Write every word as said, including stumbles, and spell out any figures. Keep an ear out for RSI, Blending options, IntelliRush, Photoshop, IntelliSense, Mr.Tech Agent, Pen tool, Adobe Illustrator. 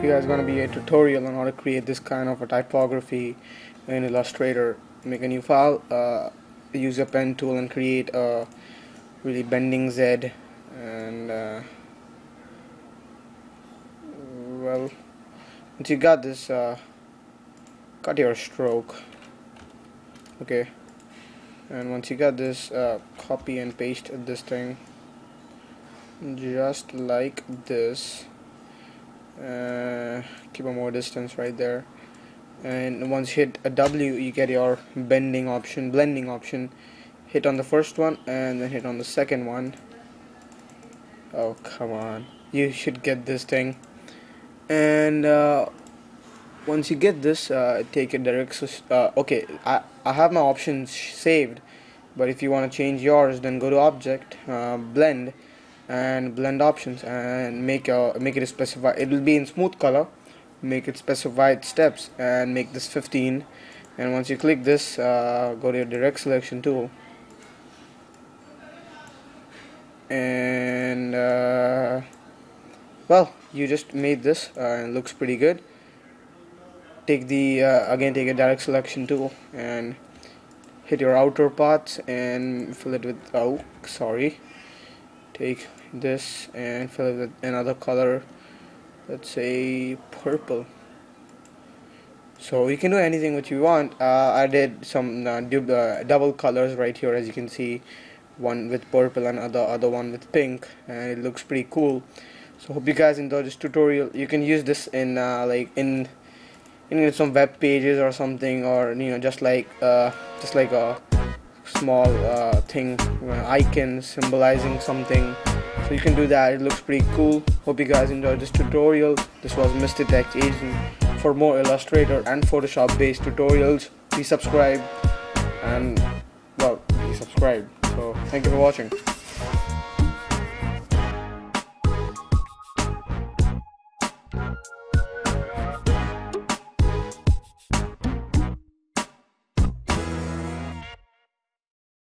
Here is going to be a tutorial on how to create this kind of a typography in Illustrator. Make a new file, uh, use a pen tool and create a really bending Z, and uh, well, once you got this, uh, cut your stroke, okay, and once you got this, uh, copy and paste this thing just like this. Uh, keep a more distance right there, and once you hit a W, you get your bending option, blending option. Hit on the first one and then hit on the second one. Oh, come on, you should get this thing. And uh, once you get this, uh, take a direct uh, okay, I, I have my options saved, but if you want to change yours, then go to object, uh, blend and blend options, and make a make it a specified. It will be in smooth color. Make it specified steps and make this fifteen, and once you click this, uh, go to your direct selection tool and uh, well, you just made this uh, and it looks pretty good. Take the uh, again take a direct selection tool and hit your outer paths and fill it with, oh sorry, take this and fill it with another color, let's say purple. So you can do anything which you want. uh, I did some uh, dub uh, double colors right here, as you can see, one with purple and other other one with pink, and it looks pretty cool. So hope you guys enjoyed this tutorial. You can use this in uh, like in in some web pages or something, or you know, just like uh, just like a small uh, thing, icon symbolizing something. So you can do that. It looks pretty cool. Hope you guys enjoyed this tutorial. This was Mister Tech Agent. For more Illustrator and Photoshop based tutorials, please subscribe, and well, be subscribed. So thank you for watching.